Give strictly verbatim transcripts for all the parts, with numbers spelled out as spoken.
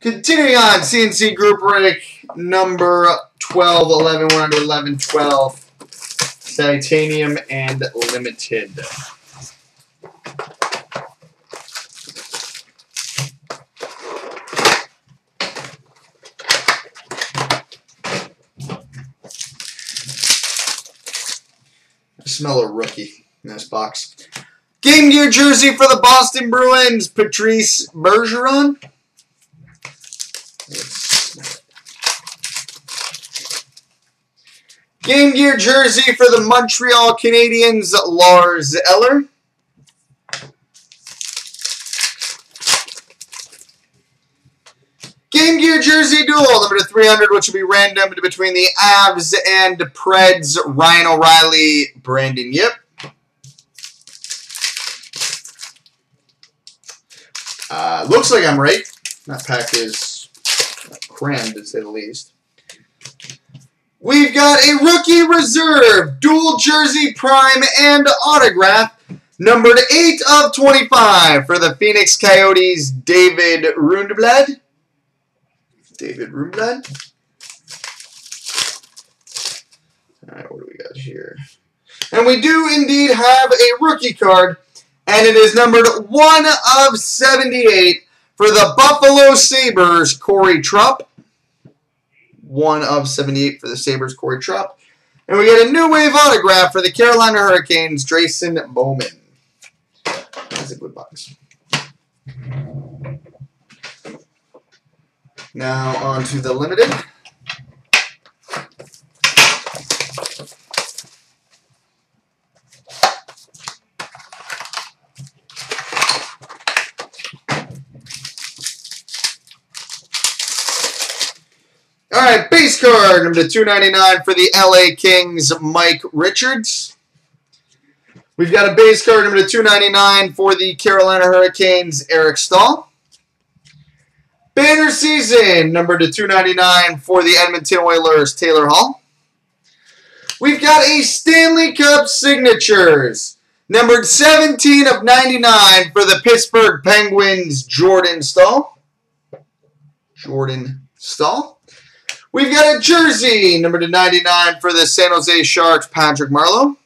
Continuing on, C N C group break number twelve, eleven, we're under eleven, twelve, Titanium and Limited. I smell a rookie in this box. Game Gear jersey for the Boston Bruins, Patrice Bergeron. Game Gear jersey for the Montreal Canadiens, Lars Eller. Game Gear jersey duel, number three hundred, which will be random between the Avs and Preds, Ryan O'Reilly, Brandon Yip. Uh, looks like I'm right. That pack is crammed, to say the least. We've got a Rookie Reserve, dual jersey prime and autograph, numbered eight of twenty-five for the Phoenix Coyotes, David Rundblad. David Rundblad. All right, what do we got here? And we do indeed have a rookie card, and it is numbered one of seventy-eight for the Buffalo Sabres, Corey Trupp. one of seventy-eight for the Sabres, Corey Trupp. And we get a new wave autograph for the Carolina Hurricanes, Drayson Bowman. That's a good box. Now on to the Limited. Alright, base card, number two ninety-nine for the L A Kings, Mike Richards. We've got a base card, number two ninety-nine for the Carolina Hurricanes, Eric Staal. Banner season, number two ninety-nine for the Edmonton Oilers, Taylor Hall. We've got a Stanley Cup signatures, numbered seventeen of ninety-nine for the Pittsburgh Penguins, Jordan Staal. Jordan Staal. We've got a jersey, number two ninety-nine for the San Jose Sharks, Patrick Marleau.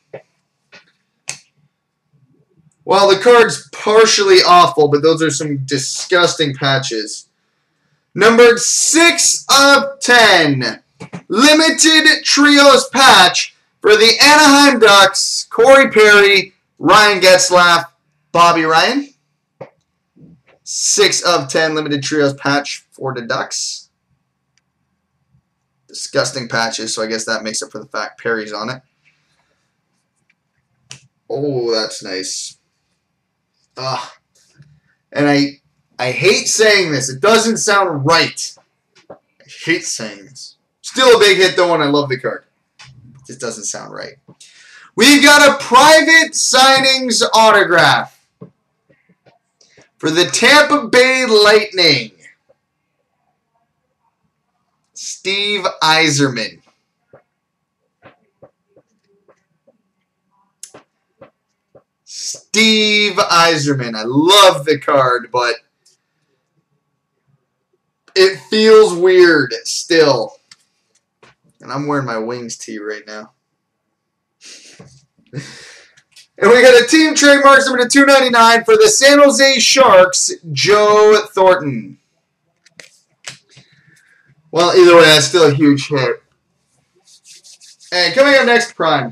Well, the card's partially awful, but those are some disgusting patches. Numbered six of ten. Limited Trios patch for the Anaheim Ducks, Corey Perry, Ryan Getzlaff, Bobby Ryan. six of ten Limited Trios patch for the Ducks. Disgusting patches, so I guess that makes up for the fact Perry's on it. Oh, that's nice. Ugh. And I I hate saying this. It doesn't sound right. I hate saying this. Still a big hit, though, and I love the card. It just doesn't sound right. We've got a private signings autograph for the Tampa Bay Lightning. Steve Iserman. Steve Iserman. I love the card, but it feels weird still. And I'm wearing my Wings tee right now. And we got a team trademarks number two ninety-nine for the San Jose Sharks, Joe Thornton. Well, either way, that's still a huge hit. And coming up next, Prime.